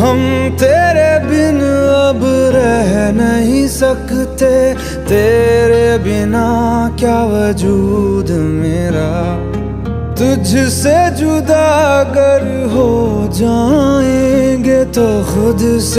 हम तेरे बिन अब रह नहीं सकते, तेरे बिना क्या वजूद मेरा। तुझसे जुदा अगर हो जाएंगे तो खुद से